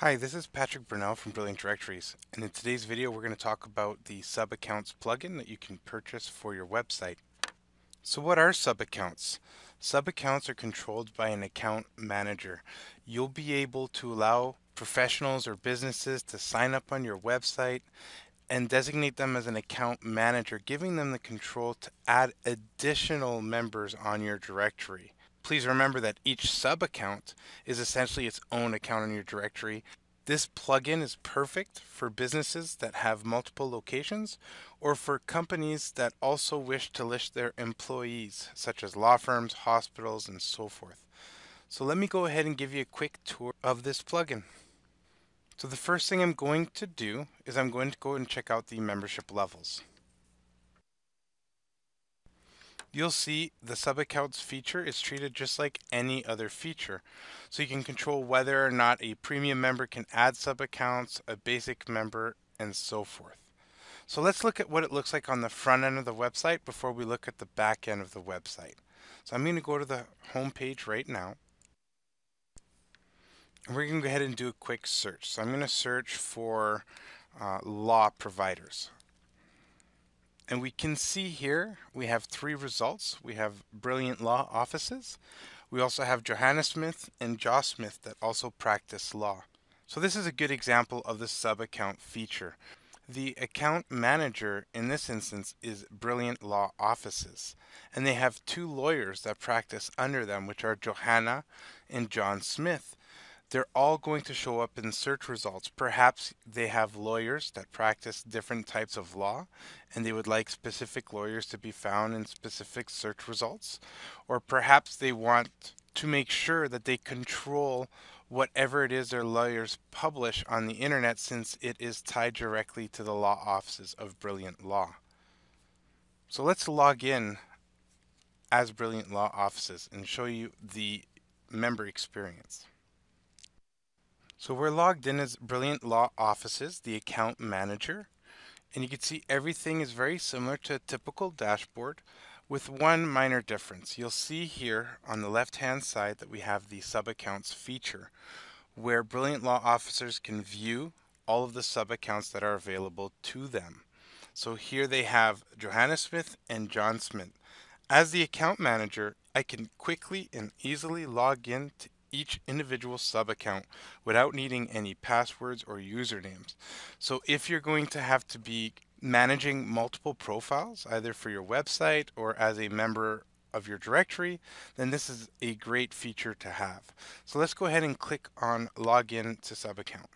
Hi, this is Patrick Burnell from Brilliant Directories, and in today's video we're going to talk about the sub-accounts plugin that you can purchase for your website. So what are sub-accounts? Sub-accounts are controlled by an account manager. You'll be able to allow professionals or businesses to sign up on your website and designate them as an account manager, giving them the control to add additional members on your directory. Please remember that each sub-account is essentially its own account in your directory. This plugin is perfect for businesses that have multiple locations or for companies that also wish to list their employees, such as law firms, hospitals, and so forth. So let me go ahead and give you a quick tour of this plugin. So the first thing I'm going to do is I'm going to go and check out the membership levels. You'll see the sub-accounts feature is treated just like any other feature. So you can control whether or not a premium member can add sub-accounts, a basic member, and so forth. So let's look at what it looks like on the front end of the website before we look at the back end of the website. So I'm going to go to the home page right now. And we're going to go ahead and do a quick search. So I'm going to search for law providers. And we can see here we have three results. We have Brilliant Law Offices. We also have Johanna Smith and Josh Smith that also practice law. So this is a good example of the sub-account feature. The account manager in this instance is Brilliant Law Offices. And they have two lawyers that practice under them, which are Johanna and John Smith. They're all going to show up in search results. Perhaps they have lawyers that practice different types of law and they would like specific lawyers to be found in specific search results. Or perhaps they want to make sure that they control whatever it is their lawyers publish on the internet, since it is tied directly to the law offices of Brilliant Law. So let's log in as Brilliant Law Offices and show you the member experience. So we're logged in as Brilliant Law Offices, the account manager, and you can see everything is very similar to a typical dashboard with one minor difference. You'll see here on the left-hand side that we have the sub-accounts feature where Brilliant Law Officers can view all of the sub-accounts that are available to them. So here they have Johanna Smith and John Smith. As the account manager, I can quickly and easily log in to each individual sub-account without needing any passwords or usernames. So if you're going to have to be managing multiple profiles, either for your website or as a member of your directory, then this is a great feature to have. So let's go ahead and click on Login to Sub-Account.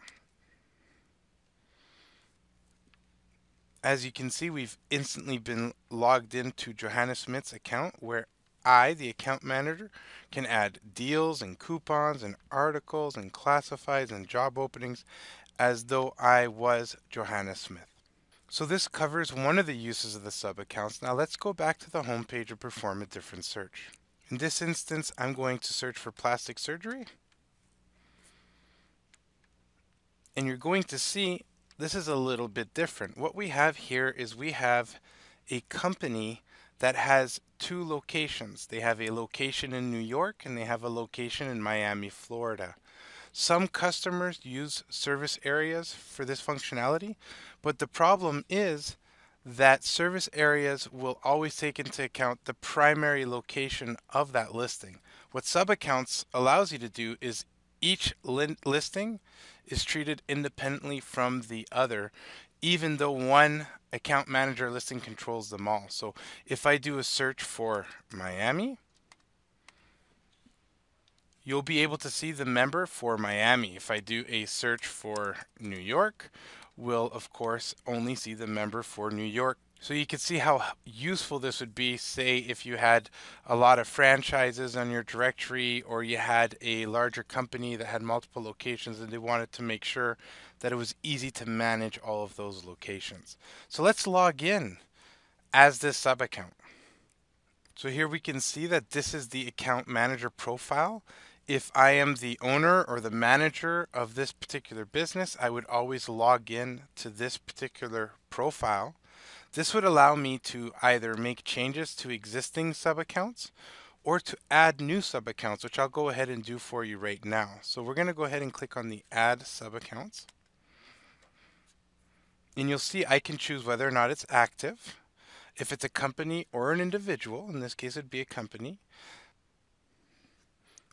As you can see, we've instantly been logged into Johanna Smith's account, where I, the account manager, can add deals and coupons and articles and classifieds and job openings as though I was Johanna Smith. So this covers one of the uses of the sub-accounts. Now let's go back to the home page and perform a different search. In this instance, I'm going to search for plastic surgery. And you're going to see this is a little bit different. What we have here is we have a company that has two locations. They have a location in New York and they have a location in Miami, Florida. Some customers use service areas for this functionality, but the problem is that service areas will always take into account the primary location of that listing. What sub-accounts allows you to do is each listing is treated independently from the other, even though one account manager listing controls them all. So if I do a search for Miami, you'll be able to see the member for Miami. If I do a search for New York, we'll of course only see the member for New York. So you can see how useful this would be, say if you had a lot of franchises on your directory, or you had a larger company that had multiple locations and they wanted to make sure that it was easy to manage all of those locations. So let's log in as this sub-account. So here we can see that this is the account manager profile. If I am the owner or the manager of this particular business, I would always log in to this particular profile. This would allow me to either make changes to existing sub-accounts or to add new sub-accounts, which I'll go ahead and do for you right now. So we're going to go ahead and click on the Add Sub-Accounts. And you'll see I can choose whether or not it's active, if it's a company or an individual. In this case, it'd be a company.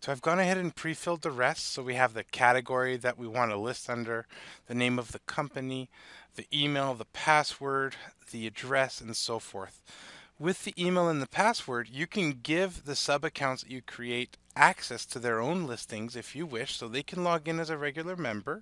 So I've gone ahead and pre-filled the rest. So we have the category that we want to list under, the name of the company, the email, the password, the address, and so forth. With the email and the password, you can give the sub-accounts that you create access to their own listings if you wish, so they can log in as a regular member,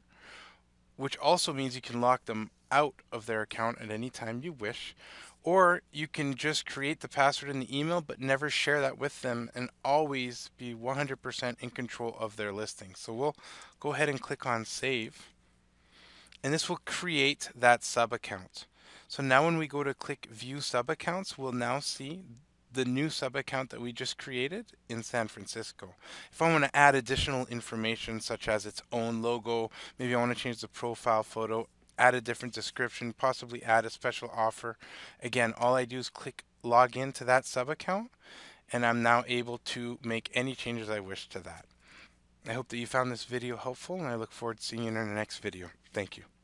which also means you can lock them out of their account at any time you wish. Or you can just create the password in the email but never share that with them and always be 100% in control of their listing. So we'll go ahead and click on Save, and this will create that sub-account. So now when we go to click View Sub-Accounts, we'll now see the new sub-account that we just created in San Francisco. If I want to add additional information such as its own logo, maybe I want to change the profile photo, add a different description, possibly add a special offer. Again, all I do is click log in to that sub-account, and I'm now able to make any changes I wish to that. I hope that you found this video helpful, and I look forward to seeing you in our next video. Thank you.